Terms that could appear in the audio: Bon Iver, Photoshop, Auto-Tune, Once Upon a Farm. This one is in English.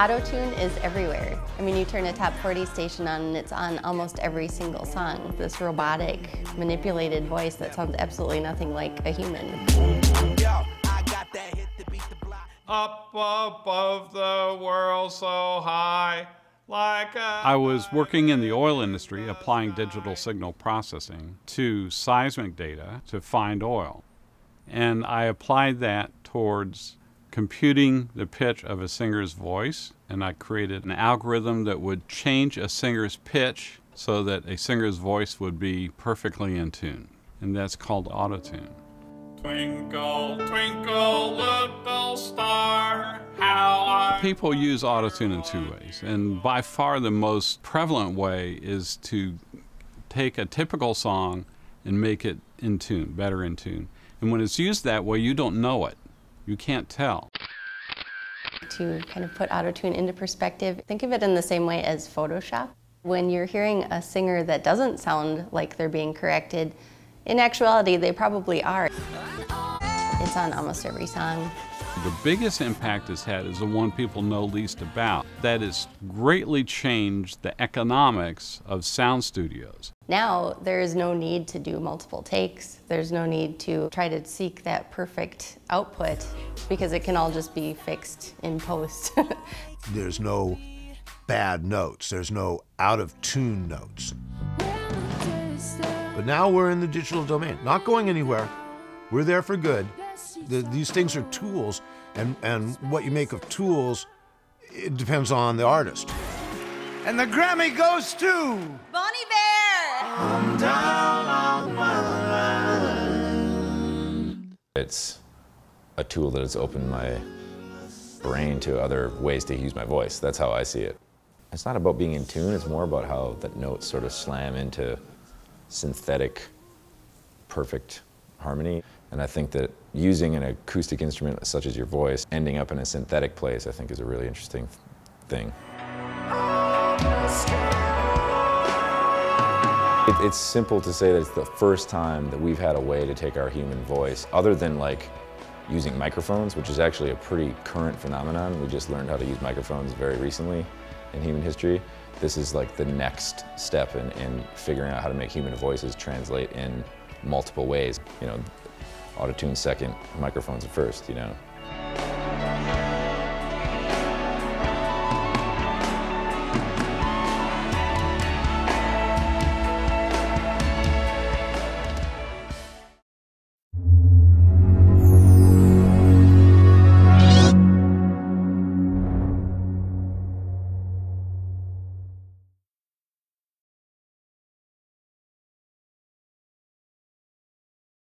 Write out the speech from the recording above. Auto-Tune is everywhere. I mean, you turn a top 40 station on and it's on almost every single song. This robotic, manipulated voice that sounds absolutely nothing like a human. Up above the world so high, like I was working in the oil industry applying digital signal processing to seismic data to find oil. And I applied that towards computing the pitch of a singer's voice, and I created an algorithm that would change a singer's pitch so that a singer's voice would be perfectly in tune, and that's called Auto-Tune. Twinkle, twinkle, little star, how I... People use Auto-Tune in two ways, and by far the most prevalent way is to take a typical song and make it in tune, better in tune. And when it's used that way, you don't know it. You can't tell. To kind of put Auto-Tune into perspective, think of it in the same way as Photoshop. When you're hearing a singer that doesn't sound like they're being corrected, in actuality, they probably are. It's on almost every song. The biggest impact it's had is the one people know least about. That has greatly changed the economics of sound studios. Now there is no need to do multiple takes. There's no need to try to seek that perfect output because it can all just be fixed in post. There's no bad notes. There's no out-of-tune notes. But now we're in the digital domain, not going anywhere. We're there for good. These things are tools, and what you make of tools, it depends on the artist. And the Grammy goes to... Bon Iver! I'm down on my land. It's a tool that has opened my brain to other ways to use my voice. That's how I see it. It's not about being in tune, it's more about how that notes sort of slam into synthetic, perfect harmony. And I think that using an acoustic instrument such as your voice, ending up in a synthetic place, I think is a really interesting thing. It's simple to say that it's the first time that we've had a way to take our human voice, other than like using microphones, which is actually a pretty current phenomenon. We just learned how to use microphones very recently in human history. This is like the next step in figuring out how to make human voices translate in multiple ways. You know, Auto-Tune second, microphones first, you know.